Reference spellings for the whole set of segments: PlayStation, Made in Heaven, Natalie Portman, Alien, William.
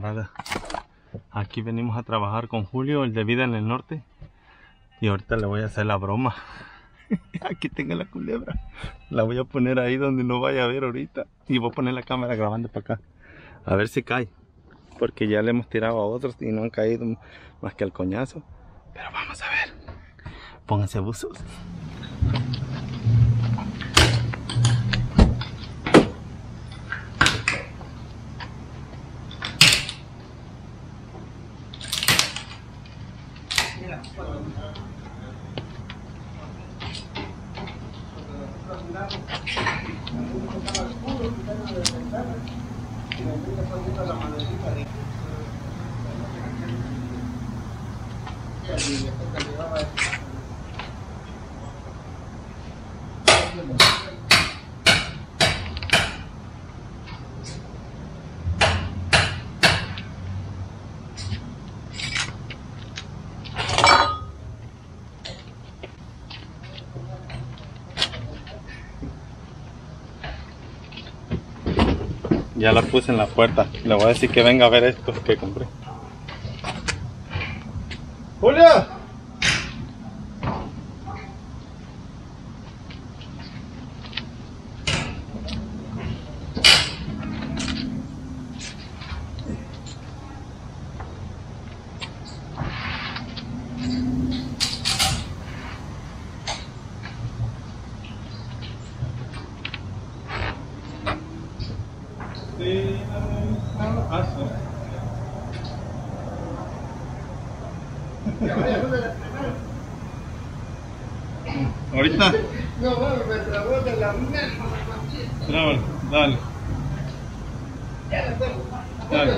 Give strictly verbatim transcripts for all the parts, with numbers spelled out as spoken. camaradas, aquí venimos a trabajar con Julio, el de Vida en el Norte, y ahorita le voy a hacer la broma. Aquí tengo la culebra, la voy a poner ahí donde no vaya a ver ahorita, y voy a poner la cámara grabando para acá, a ver si cae, porque ya le hemos tirado a otros y no han caído más que al coñazo, pero vamos a ver. Pónganse buzos. Ya la puse en la puerta. Le voy a decir que venga a ver esto que compré. ¡Julio! Ahorita. No, me trabó de la mierda. Dale. Ya lo tengo. Dale.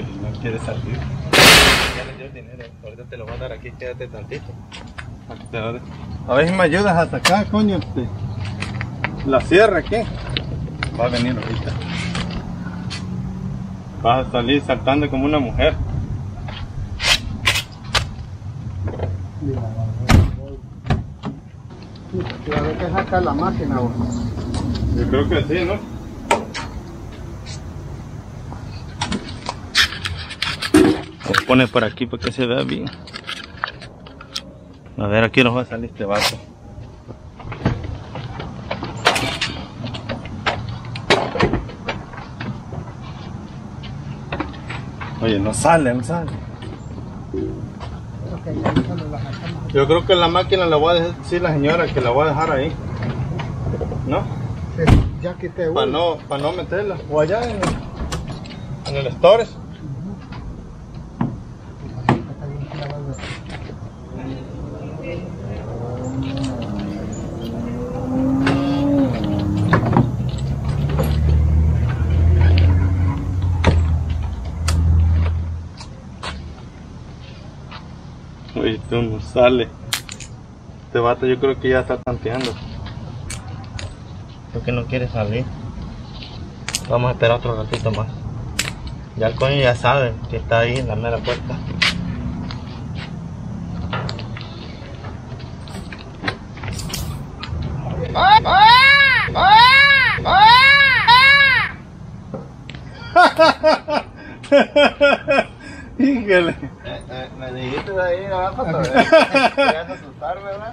No quiere salir. Ya le dio el dinero. Ahorita te lo voy a dar aquí. Quédate tantito. Aquí te lo doy. A ver si me ayudas hasta acá, coño. Usted. La sierra aquí. Va a venir ahorita. Vas a salir saltando como una mujer. Claro que es acá la máquina, güey. Yo creo que sí, ¿no? Lo pones por aquí para que se vea bien. A ver, aquí nos va a salir este vaso. Oye, no sale, no sale. Yo creo que la máquina la voy a decir sí, la señora que la voy a dejar ahí. ¿No? Sí, ya quité uno. Para no, pa no meterla. O allá en el, en el storage. No sale. Este vato yo creo que ya está tanteando. Creo que no quiere salir. Vamos a esperar otro ratito más. Ya el coño ya sabe que está ahí en la mera puerta. Híjole. Eh, eh, me dijiste de ahí abajo todavía. Querías asustarme, ¿verdad?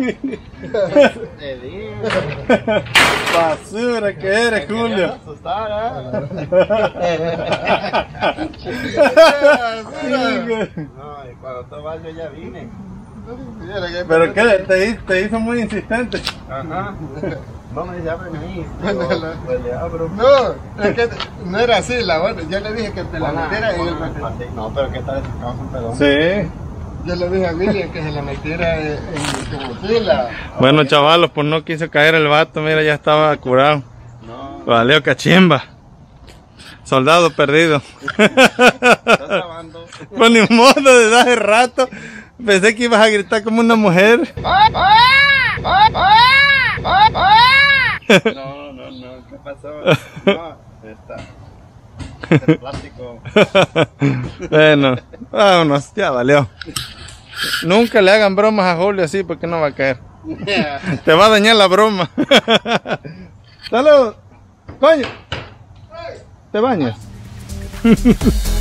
Te dije. Basura que eres, me Julio. Querías asustar, ¿eh? Sí, no, y cuando tú vas yo ya vine. Pero qué, te, te hizo muy insistente. Ajá. No me dice, ábreme ahí. Pues le abro. No, es que no era así la otra. Yo le dije que te la metiera en el pantalón. No, pero que está desacado un pelón. Sí. Yo le dije a William que se la metiera en su mochila. Bueno, chavalos, pues no quiso caer el vato. Mira, ya estaba curado. No. Valeo cachimba. Soldado perdido. Estás grabando. Pues ni modo, desde hace rato. Pensé que ibas a gritar como una mujer. No, no, no, ¿qué pasó? No, está. Está el plástico. Bueno, vámonos, ya valió. Nunca le hagan bromas a Julio así porque no va a caer. Yeah. Te va a dañar la broma. Salud. Coño. Te bañas.